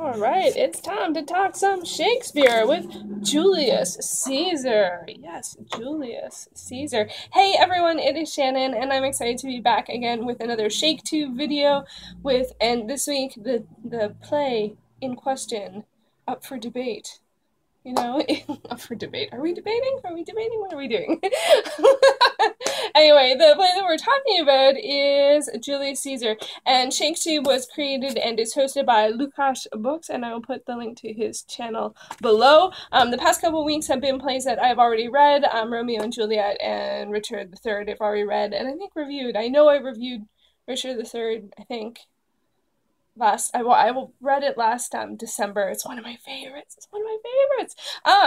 All right, it's time to talk some Shakespeare with Julius Caesar. Yes, Julius Caesar. Hey everyone, it is Shannon, and I'm excited to be back again with another ShakeTube video. And this week the play in question, up for debate. You know, up for debate. Are we debating? Are we debating? What are we doing? Anyway, the play that we're talking about is Julius Caesar, and ShakeTube was created and is hosted by Luukashist Books, and I will put the link to his channel below. The past couple weeks have been plays that I've already read. Romeo and Juliet and Richard III I've already read, and I think reviewed. I know I reviewed Richard III, I think. I read it last December. It's one of my favorites.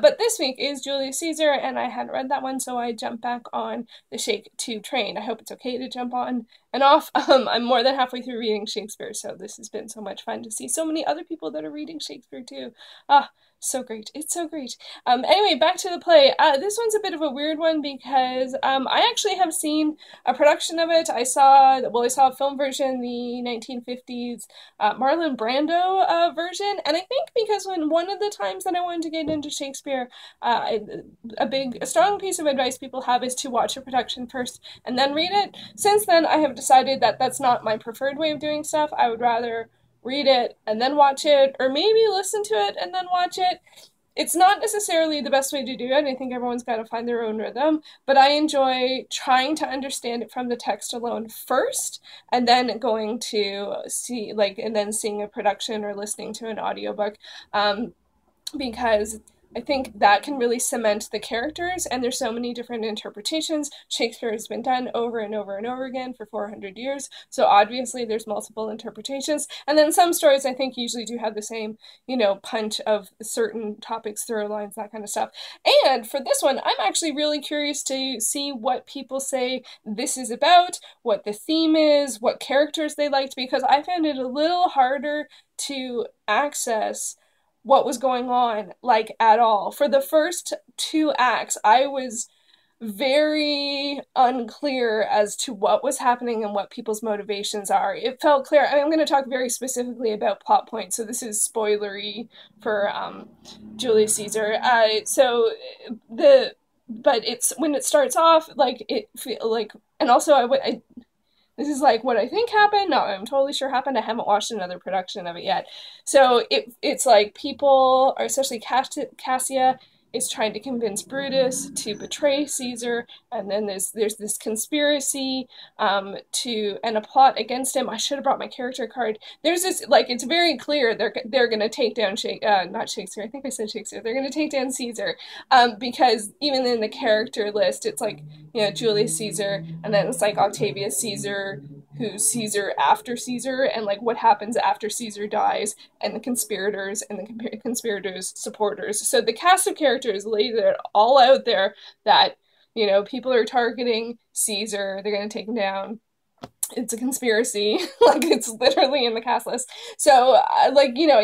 But this week is Julius Caesar, and I hadn't read that one, so I jumped back on the ShakeTube train. I hope it's okay to jump on and off. I'm more than halfway through reading Shakespeare, so this has been so much fun to see so many other people that are reading Shakespeare too. So great. It's so great. Anyway, back to the play. This one's a bit of a weird one because I actually have seen a production of it. I saw a film version, the 1950s Marlon Brando version, and I think because when one of the times that I wanted to get into Shakespeare, a strong piece of advice people have is to watch a production first and then read it. Since then, I have decided that that's not my preferred way of doing stuff. I would rather read it and then watch it, or maybe listen to it and then watch it. It's not necessarily the best way to do it. I think everyone's got to find their own rhythm, but I enjoy trying to understand it from the text alone first, and then going to see, and then seeing a production or listening to an audiobook, because I think that can really cement the characters, and there's so many different interpretations. Shakespeare has been done over and over and over again for 400 years, so obviously there's multiple interpretations. And then some stories I think usually do have the same, you know, punch of certain topics, throw lines, that kind of stuff. And for this one, I'm actually really curious to see what people say this is about, what the theme is, what characters they liked, because I found it a little harder to access what was going on, like, at all. For the first two acts, I was very unclear as to what was happening and what people's motivations are. It felt clear. I'm going to talk very specifically about plot points, so this is spoilery for Julius Caesar. But it's when it starts off, this is like what I think happened. No, I'm totally sure happened. I haven't watched another production of it yet. So it's like people, or especially Cassia, is trying to convince Brutus to betray Caesar, and then there's this conspiracy and a plot against him. I should have brought my character card. There's this, like, it's very clear they're gonna take down they're gonna take down Caesar, because even in the character list, it's like, you know, Julius Caesar, and then it's like Octavius Caesar, who's Caesar after Caesar, and like what happens after Caesar dies, and the conspirators and the conspirators' supporters. So the cast of characters laid it all out there that, you know, people are targeting Caesar, they're going to take him down. It's a conspiracy. Like, it's literally in the cast list. So, I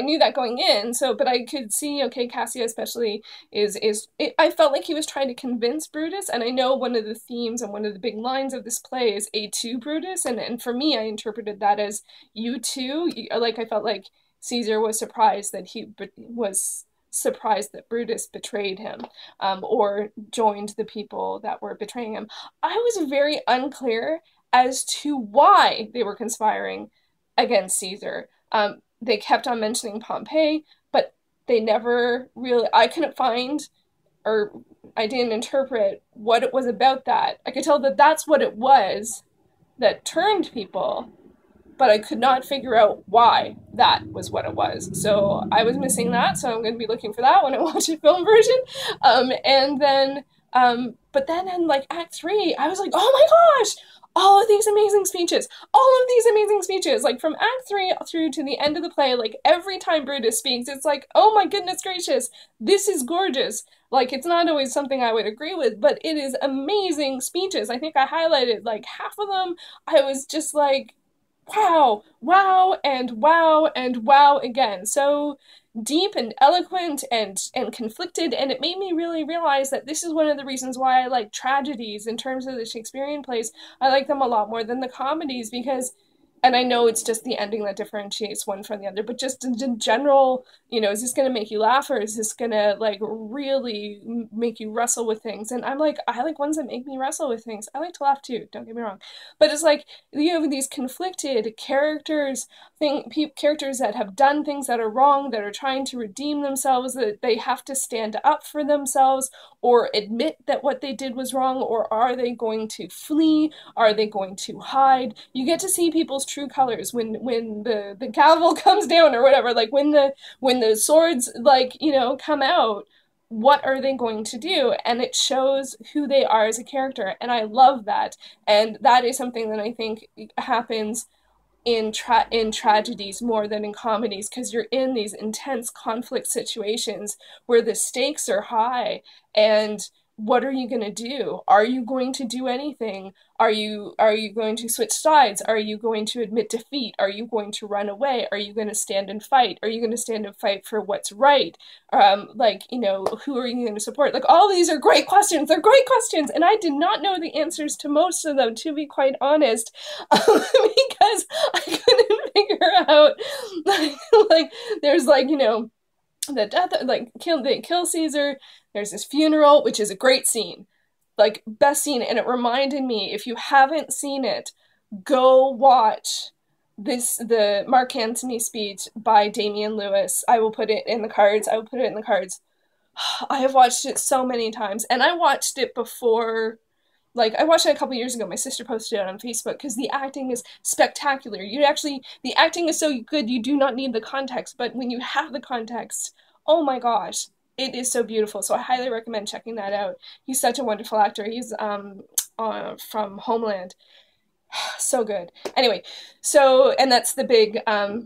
knew that going in. So, but I could see, okay, Cassia especially I felt like he was trying to convince Brutus. And I know one of the themes and one of the big lines of this play is A to Brutus. And for me, I interpreted that as you too. Like, I felt like Caesar was surprised that Brutus betrayed him, or joined the people that were betraying him. I was very unclear as to why they were conspiring against Caesar. They kept on mentioning Pompey, but they never really, I couldn't find, or I didn't interpret what it was about that. I could tell that that's what it was that turned people, but I could not figure out why that was what it was. So I was missing that, so I'm going to be looking for that when I watch a film version. But then in, like, Act 3, I was like, oh my gosh! All of these amazing speeches, like from Act 3 through to the end of the play, like every time Brutus speaks, it's like, oh my goodness gracious, this is gorgeous. Like, it's not always something I would agree with, but it is amazing speeches. I think I highlighted like half of them. I was just like, wow, wow, and wow, and wow again. So deep and eloquent and conflicted, and it made me really realize that this is one of the reasons why I like tragedies in terms of the Shakespearean plays. I like them a lot more than the comedies, because And I know it's just the ending that differentiates one from the other, but just in general, you know, is this going to make you laugh, or is this going to like really make you wrestle with things? And I'm like, I like ones that make me wrestle with things. I like to laugh too, don't get me wrong. But it's like, you have these conflicted characters, characters that have done things that are wrong, that are trying to redeem themselves, that they have to stand up for themselves or admit that what they did was wrong, or are they going to flee? Are they going to hide? You get to see people's true colors when the gavel comes down or whatever, like when the swords, like, you know, come out, what are they going to do? And it shows who they are as a character, and I love that. And that is something that I think happens in tragedies more than in comedies, because you're in these intense conflict situations where the stakes are high, and what are you going to do? Are you going to do anything? Are you going to switch sides? Are you going to admit defeat? Are you going to run away? Are you going to stand and fight? Are you going to stand and fight for what's right? Like, you know, who are you going to support? Like, all these are great questions. They're great questions. And I did not know the answers to most of them, to be quite honest, because I couldn't figure out, like there's like, you know, the death, like they kill Caesar. There's this funeral, which is a great scene, like best scene. And it reminded me, if you haven't seen it, go watch the Mark Antony speech by Damian Lewis. I will put it in the cards. I have watched it so many times, and I watched it before. Like, I watched it a couple years ago. My sister posted it on Facebook because the acting is spectacular. The acting is so good, you do not need the context. But when you have the context, oh my gosh, it is so beautiful. So I highly recommend checking that out. He's such a wonderful actor. He's from Homeland. So good. Anyway, so, and that's the big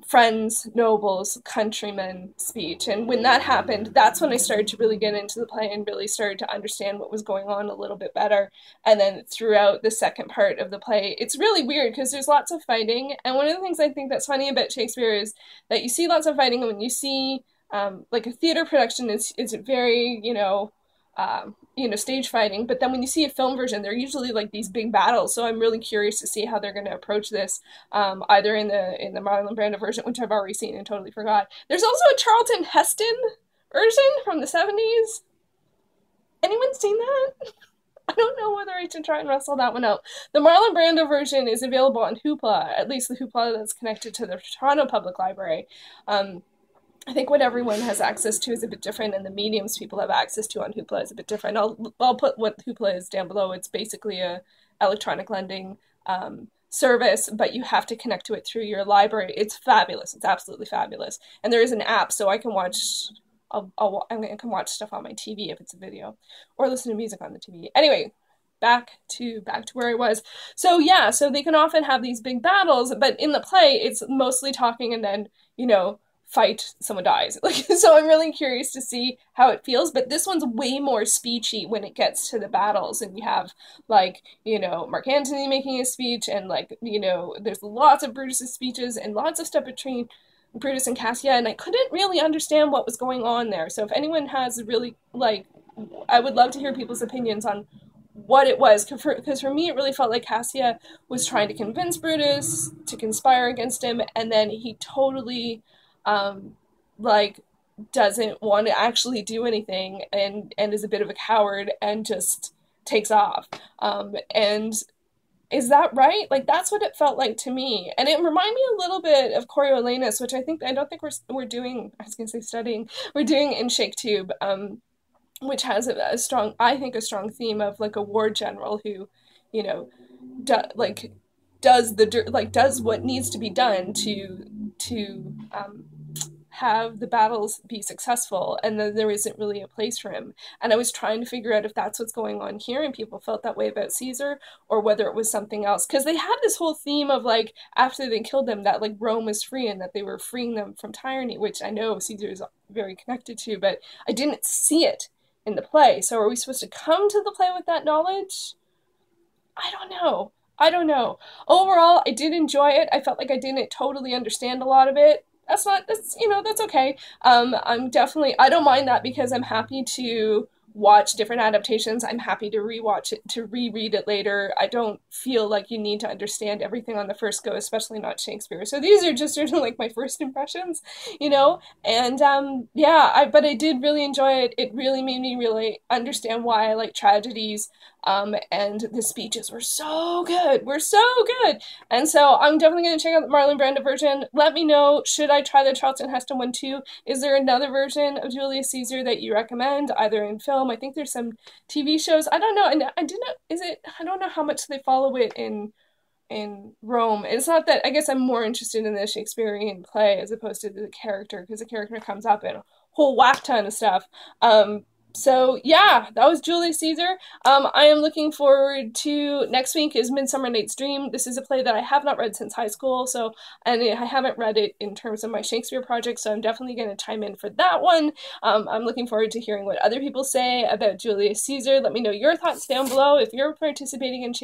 friends, nobles, countrymen speech. And when that happened, that's when I started to really get into the play and really started to understand what was going on a little bit better. And then throughout the second part of the play, it's really weird because there's lots of fighting. And one of the things I think that's funny about Shakespeare is that you see lots of fighting, and when you see like a theater production, it's very, stage fighting. But then when you see a film version, they're usually like these big battles. So I'm really curious to see how they're going to approach this, either in the Marlon Brando version, which I've already seen and totally forgot. There's also a Charlton Heston version from the 70s. Anyone seen that? I don't know whether I should try and wrestle that one out. The Marlon Brando version is available on Hoopla, at least the Hoopla that's connected to the Toronto Public Library. I think what everyone has access to is a bit different, and the mediums people have access to on Hoopla is a bit different. I'll put what Hoopla is down below. It's basically an electronic lending service, but you have to connect to it through your library. It's fabulous. It's absolutely fabulous. And there is an app, so I can watch... I can watch stuff on my TV if it's a video, or listen to music on the TV. Anyway, back to where I was. So yeah, so they can often have these big battles, but in the play, it's mostly talking and then, you know, fight, someone dies. Like, so I'm really curious to see how it feels, but this one's way more speechy when it gets to the battles, and you have, like, you know, Mark Antony making a speech, and, like, you know, there's lots of Brutus's speeches and lots of stuff between Brutus and Cassia, and I couldn't really understand what was going on there. So if anyone has really, like, I would love to hear people's opinions on what it was, because for me it really felt like Cassia was trying to convince Brutus to conspire against him, and then he totally doesn't want to actually do anything, and is a bit of a coward and just takes off. And is that right? Like, that's what it felt like to me. And it reminded me a little bit of Coriolanus, which I don't think we're doing, I was going to say studying, we're doing in ShakeTube, which has a strong theme of, like, a war general who, you know, does what needs to be done to have the battles be successful, and then there isn't really a place for him. And I was trying to figure out if that's what's going on here, and people felt that way about Caesar, or whether it was something else. Because they had this whole theme of, like, after they killed them, that, like, Rome was free and that they were freeing them from tyranny, which I know Caesar is very connected to, but I didn't see it in the play. So are we supposed to come to the play with that knowledge? I don't know. Overall, I did enjoy it. I felt like I didn't totally understand a lot of it. That's okay. I don't mind that, because I'm happy to watch different adaptations. I'm happy to rewatch it, to reread it later. I don't feel like you need to understand everything on the first go, especially not Shakespeare. So these are just sort of like my first impressions, you know? And yeah, but I did really enjoy it. It really made me really understand why I like tragedies. And the speeches were so good. And so I'm definitely going to check out the Marlon Brando version. Let me know, should I try the Charlton Heston one too? Is there another version of Julius Caesar that you recommend, either in film? I think there's some TV shows. I don't know. And I didn't, I don't know how much they follow it in Rome. It's not that, I guess I'm more interested in the Shakespearean play as opposed to the character, because the character comes up in a whole whack ton of stuff. So yeah, that was Julius Caesar. I am looking forward to next week is Midsummer Night's Dream. This is a play that I have not read since high school, so, and I haven't read it in terms of my Shakespeare project, so I'm definitely going to chime in for that one. I'm looking forward to hearing what other people say about Julius Caesar. Let me know your thoughts down below if you're participating in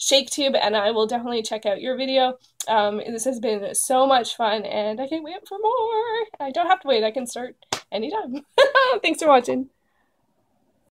ShakeTube, and I will definitely check out your video. This has been so much fun, and I can't wait for more. I don't have to wait. I can start anytime. Thanks for watching.